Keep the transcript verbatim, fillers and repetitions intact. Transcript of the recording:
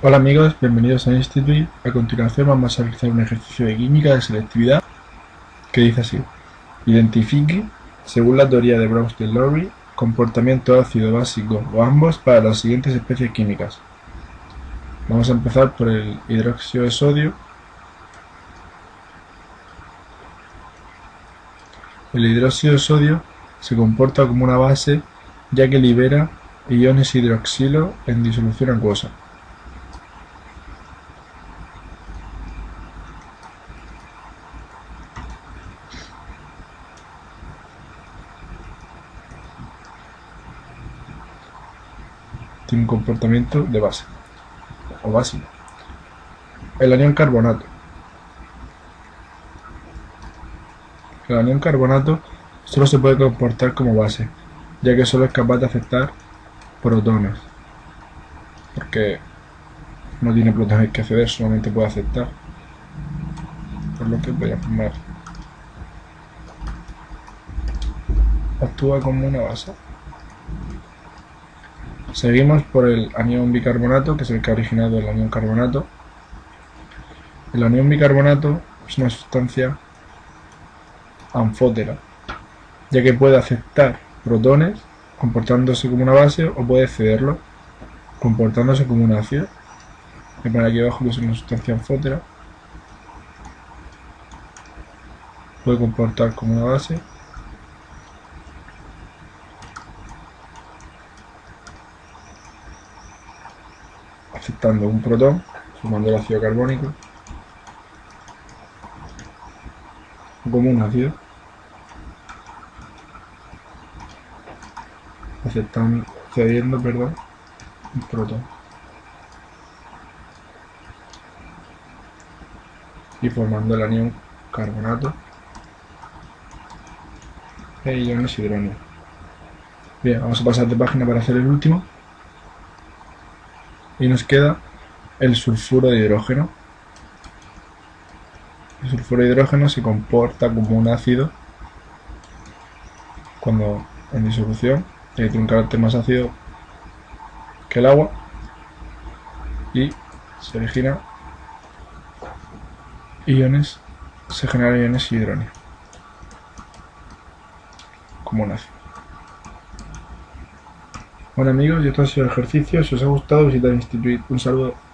Hola amigos, bienvenidos a Institweet. A continuación vamos a realizar un ejercicio de química de selectividad que dice así: identifique, según la teoría de Brönsted-Lowry, comportamiento ácido, básico o ambos para las siguientes especies químicas. Vamos a empezar por el hidróxido de sodio, el hidróxido de sodio se comporta como una base ya que libera iones hidroxilo en disolución acuosa. Tiene un comportamiento de base o básico. El anión carbonato. El anión carbonato solo se puede comportar como base, ya que solo es capaz de aceptar protones, porque no tiene protones que acceder, solamente puede aceptar. Por lo que voy a formar. Actúa como una base. Seguimos por el anión bicarbonato, que es el que ha originado el anión carbonato. El anión bicarbonato es una sustancia anfótera, ya que puede aceptar protones comportándose como una base o puede cederlo comportándose como un ácido. Voy a poner aquí abajo que es una sustancia anfótera. Puede comportar como una base. Aceptando un protón, formando el ácido carbónico, como un ácido, aceptando, cediendo, perdón, un protón, y formando el anión carbonato e iones hidróneo. Bien, vamos a pasar de página para hacer el último. Y nos queda el sulfuro de hidrógeno. El sulfuro de hidrógeno se comporta como un ácido cuando en disolución, ya que tiene un carácter más ácido que el agua y se origina iones, se generan iones hidróneo como un ácido. Bueno amigos, y esto ha sido el ejercicio. Si os ha gustado, visitad Institweet. Un saludo.